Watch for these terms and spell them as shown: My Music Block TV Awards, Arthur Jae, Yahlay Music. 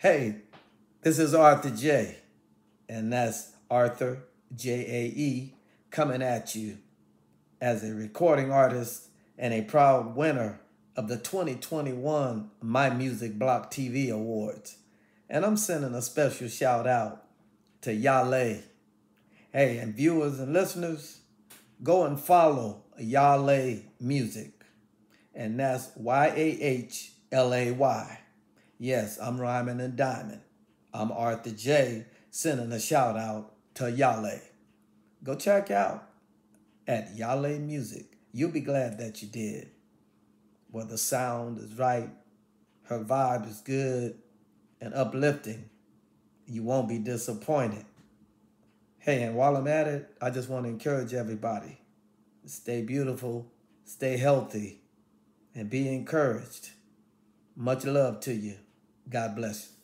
Hey, this is Arthur Jae, and that's Arthur J-A-E coming at you as a recording artist and a proud winner of the 2021 My Music Block TV Awards. And I'm sending a special shout out to Yahlay. Hey, and viewers and listeners, go and follow Yahlay Music, and that's Y-A-H-L-A-Y. Yes, I'm rhyming and diming. I'm Arthur Jae sending a shout out to Yahlay. Go check out at Yahlay Music. You'll be glad that you did. Where the sound is right, her vibe is good and uplifting. You won't be disappointed. Hey, and while I'm at it, I just want to encourage everybody. Stay beautiful, stay healthy, and be encouraged. Much love to you. God bless you.